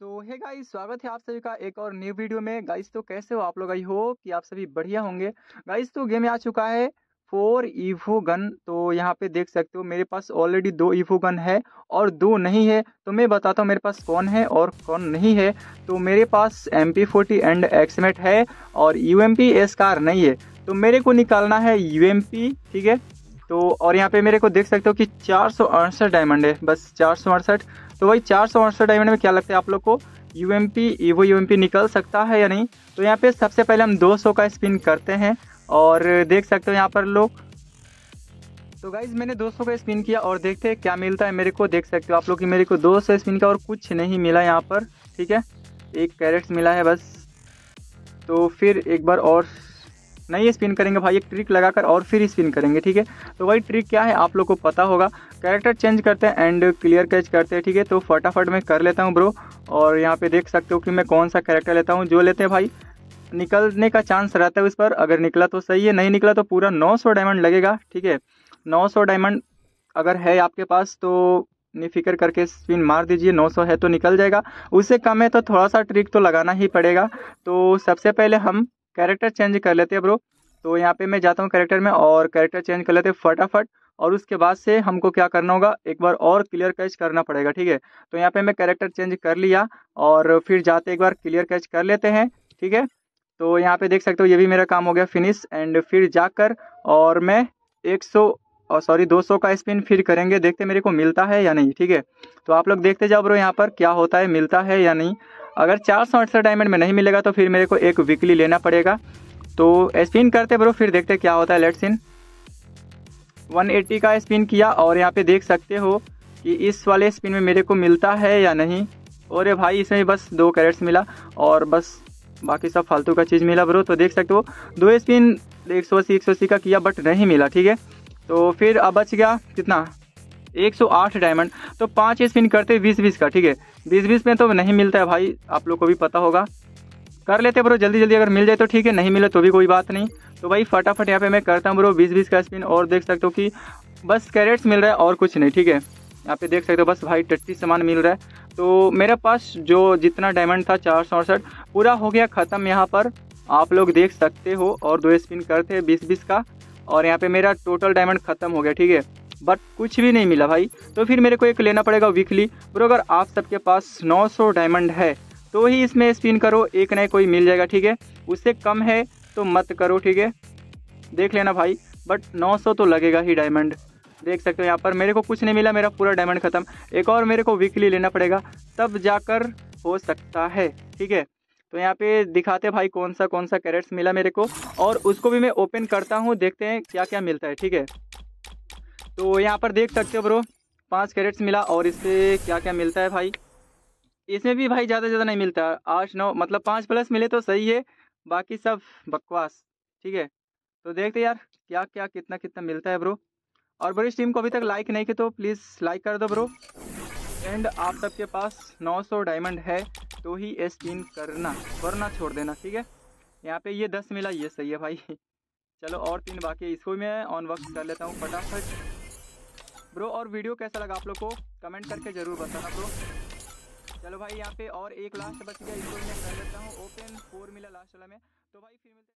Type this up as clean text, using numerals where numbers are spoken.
तो hey guys, स्वागत है आप सभी का एक और न्यू वीडियो में। गाइस तो कैसे हो आप लोग, आई होप कि आप सभी बढ़िया होंगे। गाइस तो गेम आ चुका है 4 ईवो गन। तो यहाँ पे देख सकते हो मेरे पास ऑलरेडी 2 ईवो गन है और 2 नहीं है। तो मैं बताता हूँ मेरे पास कौन है और कौन नहीं है। तो मेरे पास MP40 एंड एक्समेट है और UMP एसकार नहीं है। तो मेरे को निकालना है UMP, ठीक है। तो और यहाँ पे मेरे को देख सकते हो कि 468 डायमंड है, बस 468। तो वही 468 डायमंड में क्या लगता है आप लोग को, ईवो यूएमपी निकल सकता है या नहीं। तो यहाँ पे सबसे पहले हम 200 का स्पिन करते हैं और देख सकते हो यहाँ पर लोग। तो गाइज मैंने 200 का स्पिन किया और देखते हैं क्या मिलता है मेरे को। देख सकते हो आप लोग कि मेरे को 200 स्पिन का और कुछ नहीं मिला यहाँ पर, ठीक है। 1 कैरेट मिला है बस। तो फिर एक बार और नहीं स्पिन करेंगे भाई, एक ट्रिक लगाकर और फिर स्पिन करेंगे, ठीक है। तो वही ट्रिक क्या है आप लोग को पता होगा। कैरेक्टर चेंज करते हैं एंड क्लियर कैच करते हैं, ठीक है। तो फटाफट मैं कर लेता हूं ब्रो। और यहाँ पे देख सकते हो कि मैं कौन सा कैरेक्टर लेता हूं। जो लेते हैं भाई निकलने का चांस रहता है उस पर, अगर निकला तो सही है, नहीं निकला तो पूरा 900 डायमंड लगेगा, ठीक है। 900 डायमंड अगर है आपके पास तो निफिकर करके स्पिन मार दीजिए। 900 है तो निकल जाएगा, उससे कम है तो थोड़ा सा ट्रिक तो लगाना ही पड़ेगा। तो सबसे पहले हम कैरेक्टर चेंज कर लेते हैं ब्रो। तो यहाँ पे मैं जाता हूँ कैरेक्टर में और कैरेक्टर चेंज कर लेते हैं फटाफट। और उसके बाद से हमको क्या करना होगा, एक बार और क्लियर कैच करना पड़ेगा, ठीक है। तो यहाँ पे मैं कैरेक्टर चेंज कर लिया और फिर जाते एक बार क्लियर कैच कर लेते हैं, ठीक है। तो यहाँ पे देख सकते हो ये भी मेरा काम हो गया फिनिश। एंड फिर जाकर और मैं 200 का स्पिन फिर करेंगे, देखते मेरे को मिलता है या नहीं, ठीक है। तो आप लोग देखते जाओ ब्रो यहाँ पर क्या होता है, मिलता है या नहीं। अगर 468 डायमंड में नहीं मिलेगा तो फिर मेरे को एक वीकली लेना पड़ेगा। तो स्पिन करते ब्रो, फिर देखते क्या होता है। लेट्स इन 180 का स्पिन किया और यहाँ पे देख सकते हो कि इस वाले स्पिन में मेरे को मिलता है या नहीं। अरे भाई इसमें बस 2 कैरेट्स मिला और बस बाकी सब फालतू का चीज़ मिला ब्रो। तो देख सकते हो 2 स्पिन 180 का किया बट नहीं मिला, ठीक है। तो फिर अब बच गया कितना, 108 डायमंड। तो 5 स्पिन करते 20-20 का, ठीक है। 20-20 में तो नहीं मिलता है भाई, आप लोग को भी पता होगा। कर लेते ब्रो जल्दी जल्दी, अगर मिल जाए तो ठीक है, नहीं मिले तो भी कोई बात नहीं। तो भाई फटाफट यहाँ पे मैं करता हूँ ब्रो 20-20 का स्पिन और देख सकते हो कि बस कैरेट्स मिल रहा है और कुछ नहीं, ठीक है। यहाँ पे देख सकते हो बस भाई टट्टी सामान मिल रहा है। तो मेरे पास जो जितना डायमंड था 468 पूरा हो गया ख़त्म यहाँ पर, आप लोग देख सकते हो। और 2 स्पिन करते 20-20 का और यहाँ पे मेरा टोटल डायमंड ख़त्म हो गया, ठीक है। बट कुछ भी नहीं मिला भाई। तो फिर मेरे को एक लेना पड़ेगा वीकली ब्रो। अगर आप सबके पास 900 डायमंड है तो ही इसमें स्पिन करो, एक ना कोई मिल जाएगा, ठीक है। उससे कम है तो मत करो, ठीक है, देख लेना भाई। बट 900 तो लगेगा ही डायमंड। देख सकते हो यहाँ पर मेरे को कुछ नहीं मिला, मेरा पूरा डायमंड ख़त्म। एक और मेरे को वीकली लेना पड़ेगा तब जाकर हो सकता है, ठीक है। तो यहाँ पे दिखाते भाई कौन सा कैरेट्स मिला मेरे को और उसको भी मैं ओपन करता हूँ, देखते हैं क्या क्या मिलता है, ठीक है। तो यहाँ पर देख सकते हो ब्रो 5 कैरेट्स मिला और इससे क्या क्या मिलता है भाई। इसमें भी भाई ज़्यादा नहीं मिलता, 8-9 मतलब 5+ मिले तो सही है, बाकी सब बकवास, ठीक है। तो देखते यार क्या क्या कितना मिलता है ब्रो। और ब्रो इस टीम को अभी तक लाइक नहीं किया तो प्लीज़ लाइक कर दो ब्रो। एंड आप सबके पास 900 डायमंड है तो ही स्पिन करना, वरना छोड़ देना, ठीक है। यहाँ पे ये 10 मिला, ये सही है भाई। चलो और 3 बाकी है, इसको भी मैं ऑन वक्त कर लेता हूँ फटाफट ब्रो। और वीडियो कैसा लगा आप लोग को कमेंट करके ज़रूर बताना ब्रो। चलो भाई यहाँ पे और एक लास्ट बच गया, इसको मैं कर लेता हूँ ओपन। 4 मिला लास्ट वाला में तो भाई फिर